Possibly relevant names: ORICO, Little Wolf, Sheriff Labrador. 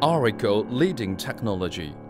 ORICO Leading Technology.